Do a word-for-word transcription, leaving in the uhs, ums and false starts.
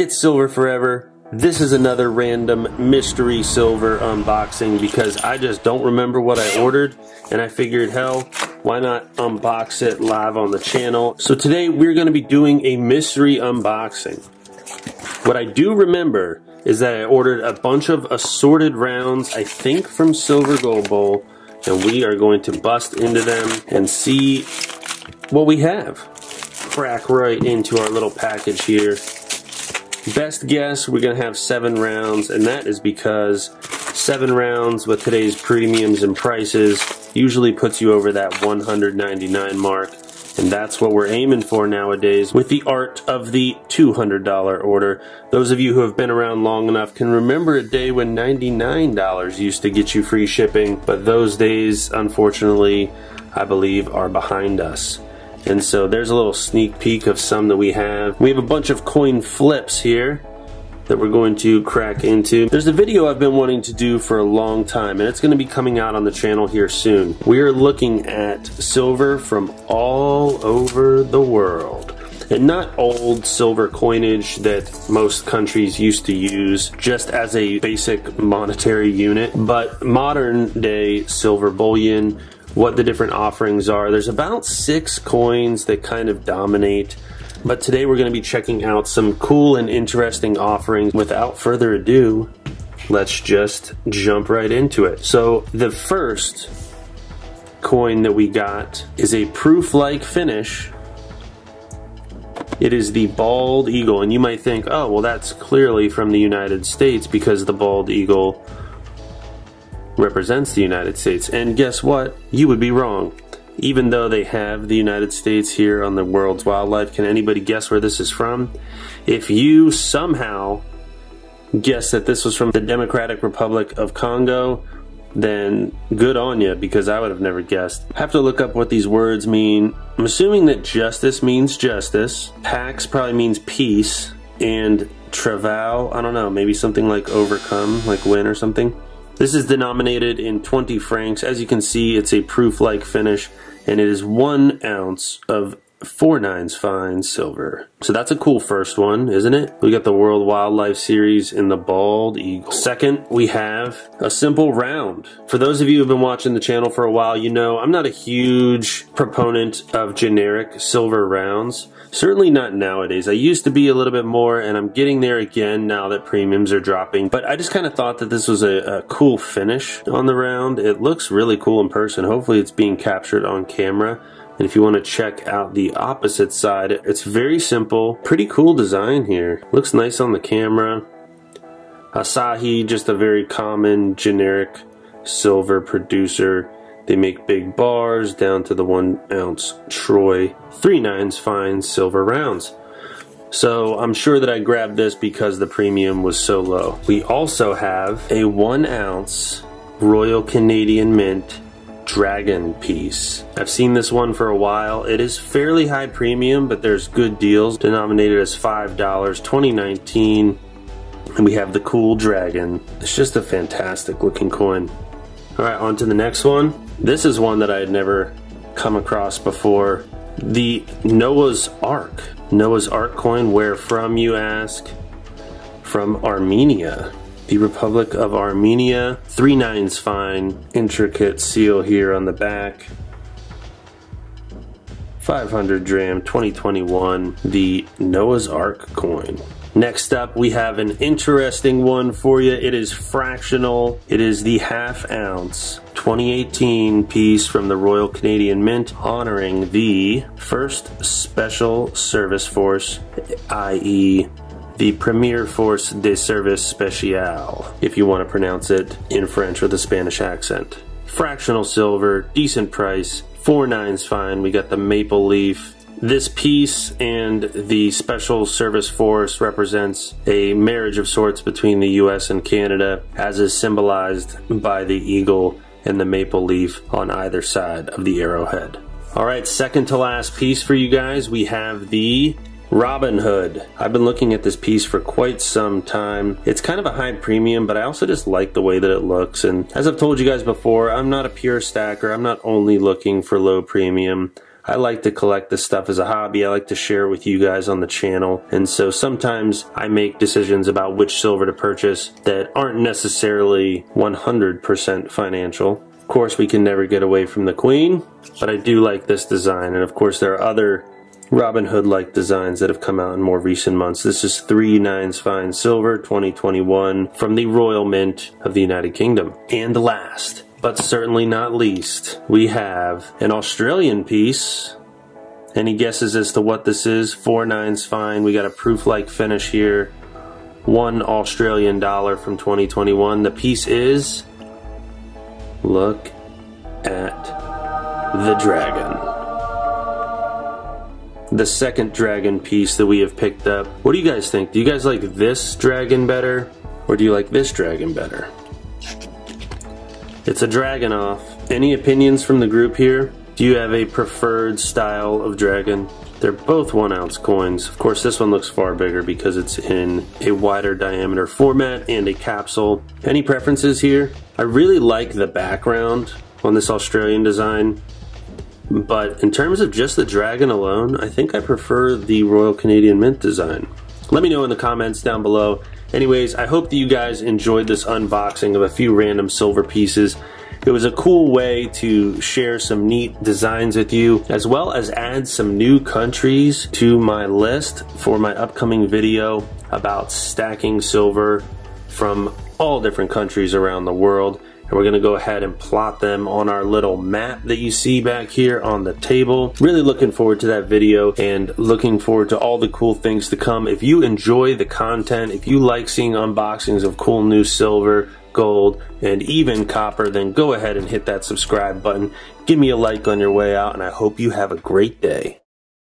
It's Silver Forever. This is another random mystery silver unboxing because I just don't remember what I ordered, and I figured, hell, why not unbox it live on the channel? So today we're going to be doing a mystery unboxing. What I do remember is that I ordered a bunch of assorted rounds, I think from Silver Gold Bowl, and we are going to bust into them and see what we have. Crack right into our little package here. Best guess, we're going to have seven rounds, and that is because seven rounds with today's premiums and prices usually puts you over that one hundred ninety-nine dollars mark, and that's what we're aiming for nowadays with the art of the two hundred dollar order. Those of you who have been around long enough can remember a day when ninety-nine dollars used to get you free shipping, but those days, unfortunately, I believe are behind us. And so there's a little sneak peek of some that we have. We have a bunch of coin flips here that we're going to crack into. There's a video I've been wanting to do for a long time, and it's going to be coming out on the channel here soon. We are looking at silver from all over the world. And not old silver coinage that most countries used to use just as a basic monetary unit, but modern day silver bullion, what the different offerings are. There's about six coins that kind of dominate, but today we're going to be checking out some cool and interesting offerings. Without further ado, let's just jump right into it. So the first coin that we got is a proof-like finish. It is the bald eagle, and you might think, oh, well, that's clearly from the United States because the bald eagle represents the United States. And guess what? You would be wrong. Even though they have the United States here on the World's Wildlife, can anybody guess where this is from? If you somehow guess that this was from the Democratic Republic of Congo, then good on you, because I would have never guessed. I have to look up what these words mean. I'm assuming that justice means justice, pax probably means peace, and travail, I don't know, maybe something like overcome, like win or something. This is denominated in twenty francs. As you can see, it's a proof-like finish, and it is one ounce of four nines fine silver. So that's a cool first one, isn't it? We got the World Wildlife Series in the bald eagle. Second, we have a simple round. For those of you who have been watching the channel for a while, you know I'm not a huge proponent of generic silver rounds. Certainly not nowadays. I used to be a little bit more, and I'm getting there again now that premiums are dropping. But I just kind of thought that this was a, a cool finish on the round. It looks really cool in person. Hopefully it's being captured on camera. And if you want to check out the opposite side, it's very simple. Pretty cool design here. Looks nice on the camera. Asahi, just a very common generic silver producer. They make big bars down to the one ounce troy, three nines fine silver rounds. So I'm sure that I grabbed this because the premium was so low. We also have a one ounce Royal Canadian Mint dragon piece. I've seen this one for a while. It is fairly high premium, but there's good deals. Denominated as five dollars, twenty nineteen, and we have the cool dragon. It's just a fantastic looking coin. All right, on to the next one. This is one that I had never come across before. The Noah's Ark. Noah's Ark coin, where from you ask? From Armenia. The Republic of Armenia. Three nines fine. Intricate seal here on the back. five hundred dram, twenty twenty-one. The Noah's Ark coin. Next up, we have an interesting one for you. It is fractional. It is the half ounce twenty eighteen piece from the Royal Canadian Mint, honoring the first Special Service Force, that is the Premier Force de Service Special, if you want to pronounce it in French with a Spanish accent. Fractional silver, decent price, four nines fine. We got the maple leaf. This piece and the Special Service Force represents a marriage of sorts between the U S and Canada, as is symbolized by the eagle and the maple leaf on either side of the arrowhead. All right, second to last piece for you guys, we have the Robin Hood. I've been looking at this piece for quite some time. It's kind of a high premium, but I also just like the way that it looks. And as I've told you guys before, I'm not a pure stacker. I'm not only looking for low premium. I like to collect this stuff as a hobby. I like to share with you guys on the channel, and so sometimes I make decisions about which silver to purchase that aren't necessarily one hundred percent financial. Of course, we can never get away from the Queen, but I do like this design, and of course there are other Robin Hood like designs that have come out in more recent months. This is three nines fine silver twenty twenty-one from the Royal Mint of the United Kingdom. And last, but certainly not least, we have an Australian piece. Any guesses as to what this is? Four nines fine. We got a proof-like finish here. One Australian dollar from twenty twenty-one. The piece is... Look at the dragon. The second dragon piece that we have picked up. What do you guys think? Do you guys like this dragon better, or do you like this dragon better? It's a dragon off. Any opinions from the group here? Do you have a preferred style of dragon? They're both one ounce coins. Of course, this one looks far bigger because it's in a wider diameter format and a capsule. Any preferences here? I really like the background on this Australian design. But in terms of just the dragon alone, I think I prefer the Royal Canadian Mint design. Let me know in the comments down below. Anyways, I hope that you guys enjoyed this unboxing of a few random silver pieces. It was a cool way to share some neat designs with you, as well as add some new countries to my list for my upcoming video about stacking silver from all different countries around the world. And we're gonna go ahead and plot them on our little map that you see back here on the table. Really looking forward to that video and looking forward to all the cool things to come. If you enjoy the content, if you like seeing unboxings of cool new silver, gold, and even copper, then go ahead and hit that subscribe button. Give me a like on your way out, and I hope you have a great day.